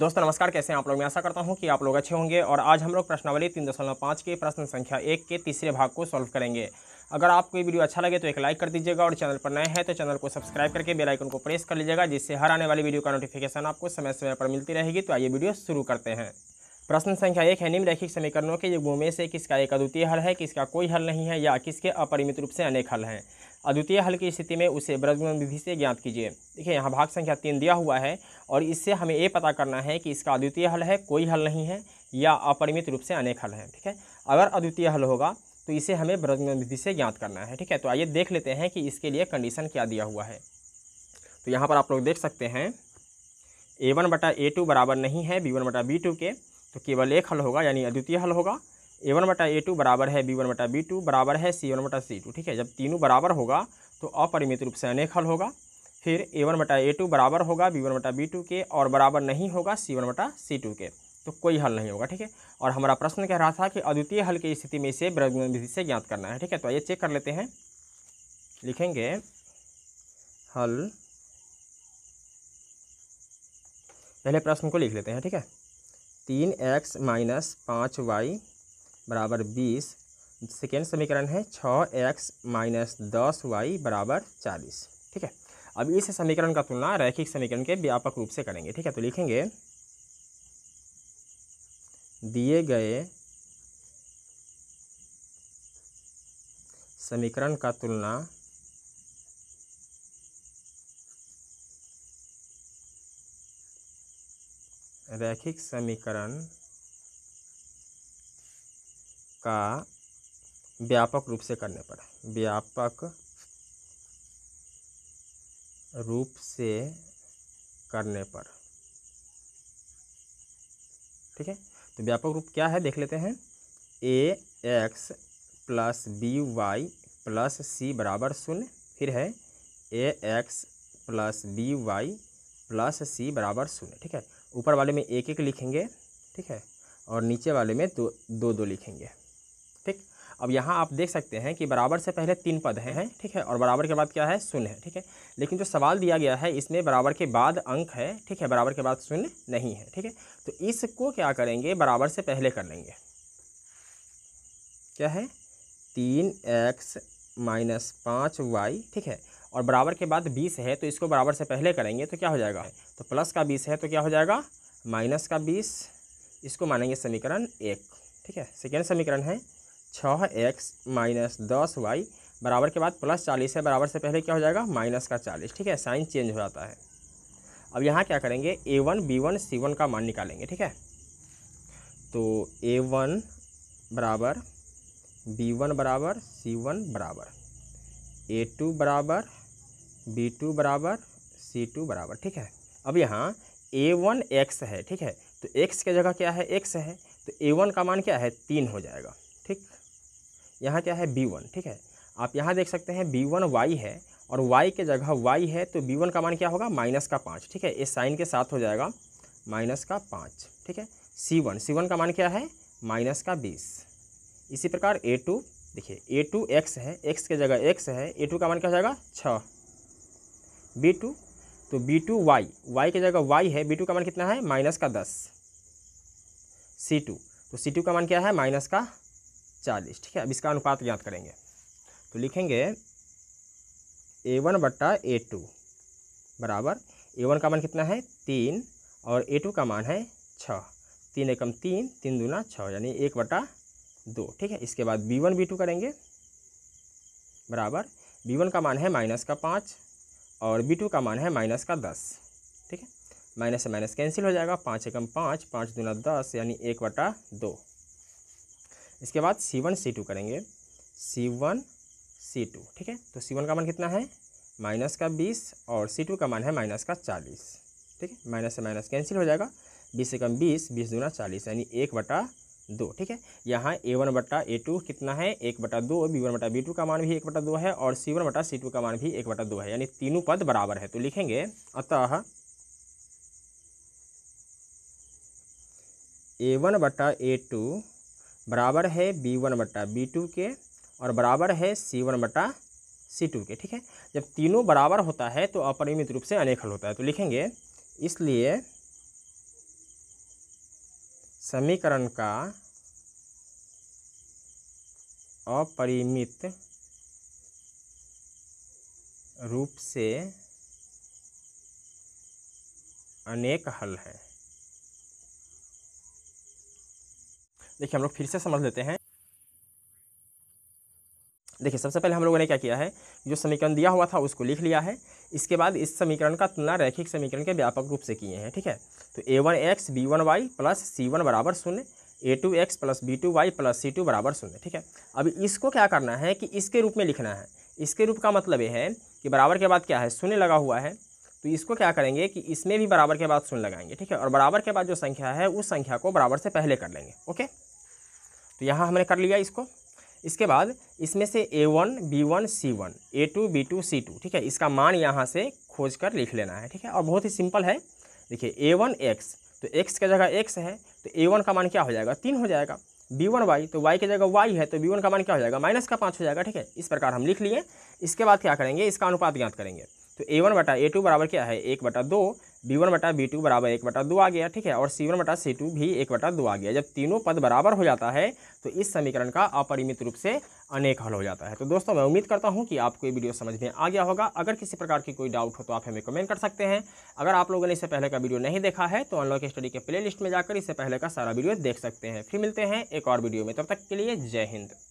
दोस्तों नमस्कार, कैसे हैं आप लोग। मैं आशा करता हूं कि आप लोग अच्छे होंगे। और आज हम लोग प्रश्नावली 3.5 के प्रश्न संख्या 1 के तीसरे भाग को सॉल्व करेंगे। अगर आपको ये वीडियो अच्छा लगे तो एक लाइक कर दीजिएगा और चैनल पर नए हैं तो चैनल को सब्सक्राइब करके बेल आइकन को प्रेस कर लीजिएगा, जिससे हर आने वाली वीडियो का नोटिफिकेशन आपको समय समय पर मिलती रहेगी। तो आइए वीडियो शुरू करते हैं। प्रश्न संख्या 1 है, निम्नलिखित समीकरणों के युग्मों में से किसका एक अद्वितीय हल है, किसका कोई हल नहीं है, या किसके अपरिमित रूप से अनेक हल हैं। अद्वितीय हल की स्थिति में उसे ब्रजगुणन विधि से ज्ञात कीजिए। देखिए यहाँ भाग संख्या 3 दिया हुआ है और इससे हमें ये पता करना है कि इसका अद्वितीय हल है, कोई हल नहीं है, या अपरिमित रूप से अनेक हल है। ठीक है, अगर अद्वितीय हल होगा तो इसे हमें ब्रजगुणन विधि से ज्ञात करना है। ठीक है, तो आइए देख लेते हैं कि इसके लिए कंडीशन क्या दिया हुआ है। तो यहाँ पर आप लोग देख सकते हैं a1/a2 बराबर नहीं है b1/b2 के, तो केवल एक हल होगा यानी अद्वितीय हल होगा। a1/a2 बराबर है b1/b2 बराबर है c1/c2। ठीक है, जब तीनों बराबर होगा तो अपरिमित रूप से अनेक हल होगा। फिर a1/a2 बराबर होगा b1/b2 के और बराबर नहीं होगा c1/c2 के, तो कोई हल नहीं होगा। ठीक है, और हमारा प्रश्न कह रहा था कि अद्वितीय हल की स्थिति में इसे ब्रजगुणन विधि से ज्ञात करना है। ठीक है, तो आइए चेक कर लेते हैं। लिखेंगे हल, पहले प्रश्न को लिख लेते हैं। ठीक है, 3x - 5y बराबर 20। सेकेंड समीकरण है 6x - 10y बराबर 40। ठीक है, अब इस समीकरण का तुलना रैखिक समीकरण के व्यापक रूप से करेंगे। ठीक है, तो लिखेंगे दिए गए समीकरण का तुलना रैखिक समीकरण का व्यापक रूप से करने पर ठीक है, तो व्यापक रूप क्या है देख लेते हैं। ax + by + c बराबर 0। फिर है ax + by + c बराबर 0। ठीक है, ऊपर वाले में 1-1 लिखेंगे। ठीक है, और नीचे वाले में 2-2 लिखेंगे। ठीक, अब यहाँ आप देख सकते हैं कि बराबर से पहले 3 पद हैं। ठीक है, और बराबर के बाद क्या है, शून्य है। ठीक है, लेकिन जो सवाल दिया गया है इसमें बराबर के बाद अंक है। ठीक है, बराबर के बाद शून्य नहीं है। ठीक है, तो इसको क्या करेंगे, बराबर से पहले कर लेंगे। क्या है, 3x - 5y। ठीक है, और बराबर के बाद 20 है, तो इसको बराबर से पहले करेंगे तो क्या हो जाएगा, तो प्लस का 20 है तो क्या हो जाएगा, माइनस का 20। इसको मानेंगे समीकरण 1। ठीक है, सेकेंड समीकरण है 6x - 10y बराबर के बाद प्लस 40 है, बराबर से पहले क्या हो जाएगा, माइनस का 40। ठीक है, साइन चेंज हो जाता है। अब यहाँ क्या करेंगे, a1 b1 c1 का मान निकालेंगे। ठीक है, तो a1 बराबर b1 बराबर c1 बराबर a2 बराबर b2 बराबर c2 बराबर। ठीक है, अब यहाँ a1x है। ठीक है, तो x की जगह क्या है, x है, तो a1 का मान क्या है, 3 हो जाएगा। ठीक, यहाँ क्या है, b1। ठीक है, आप यहाँ देख सकते हैं b1y है और y के जगह y है, तो b1 का मान क्या होगा, -5। ठीक है, इस साइन के साथ हो जाएगा -5। ठीक है, c1 का मान क्या है, -20। इसी प्रकार a2, देखिए a2x है, x के जगह x है, a2 का मान क्या हो जाएगा, 6। b2, तो b2y, y के जगह y है, b2 का मान कितना है, -10। c2, तो c2 का मान क्या है, -40। ठीक है, अब इसका अनुपात ज्ञात करेंगे। तो लिखेंगे a1/a2 बराबर, a1 का मान कितना है, 3 और a2 का मान है 6। 3 × 1 = 3, 3 × 2 = 6 यानी 1/2। ठीक है, इसके बाद b1 b2 करेंगे बराबर, b1 का मान है -5 और b2 का मान है -10। ठीक है, माइनस से माइनस कैंसिल हो जाएगा, 5 × 1 = 5, 5 × 2 = 10 यानी 1/2। इसके बाद c1 c2 करेंगे, c1 c2। ठीक है, तो c1 का मान कितना है, -20 और c2 का मान है -40। ठीक है, माइनस से माइनस कैंसिल हो जाएगा, 20 × 20 = 20 × 2 = 40 यानी 1/2। ठीक है, यहाँ a1/a2 कितना है, 1/2, b1/b2 का मान भी 1/2 है और c1/c2 का मान भी 1/2 है, यानी तीनों पद बराबर है। तो लिखेंगे अतः a1/a2 बराबर है b1/b2 के और बराबर है c1/c2 के। ठीक है, जब तीनों बराबर होता है तो अपरिमित रूप से अनेक हल होता है। तो लिखेंगे इसलिए समीकरण का अपरिमित रूप से अनेक हल है। देखिए हम लोग फिर से समझ लेते हैं। देखिए सबसे पहले हम लोगों ने क्या किया है, जो समीकरण दिया हुआ था उसको लिख लिया है। इसके बाद इस समीकरण का तुलना रैखिक समीकरण के व्यापक रूप से किए हैं। ठीक है, तो a1x b1y प्लस c1 बराबर शून्य, a2x plus b2y plus c2 बराबर शून्य। ठीक है, अब इसको क्या करना है कि इसके रूप में लिखना है। इसके रूप का मतलब ये है कि बराबर के बाद क्या है, शून्य लगा हुआ है, तो इसको क्या करेंगे कि इसमें भी बराबर के बाद शून्य लगाएंगे। ठीक है, और बराबर के बाद जो संख्या है उस संख्या को बराबर से पहले कर लेंगे। ओके, तो यहाँ हमने कर लिया इसको। इसके बाद इसमें से a1 b1 c1 a2 b2 c2, ठीक है, इसका मान यहाँ से खोज कर लिख लेना है। ठीक है, और बहुत ही सिंपल है। देखिए a1x तो x की जगह x है, तो a1 का मान क्या हो जाएगा, 3 हो जाएगा। b1y तो y की जगह y है, तो b1 का मान क्या हो जाएगा, माइनस का 5 हो जाएगा। ठीक है, इस प्रकार हम लिख लिए। इसके बाद क्या करेंगे, इसका अनुपात ज्ञात करेंगे। तो a1 बटा a2 बराबर क्या है, 1/2, b1 बटा b2 बराबर 1/2 आ गया। ठीक है, और c1 बटा c2 भी 1/2 आ गया। जब तीनों पद बराबर हो जाता है तो इस समीकरण का अपरिमित रूप से अनेक हल हो जाता है। तो दोस्तों मैं उम्मीद करता हूं कि आपको ये वीडियो समझ में आ गया होगा। अगर किसी प्रकार की कोई डाउट हो तो आप हमें कमेंट कर सकते हैं। अगर आप लोगों ने इससे पहले का वीडियो नहीं देखा है तो अनलॉक स्टडी के प्ले लिस्ट में जाकर इससे पहले का सारा वीडियो देख सकते हैं। फिर मिलते हैं एक और वीडियो में, तब तक के लिए जय हिंद।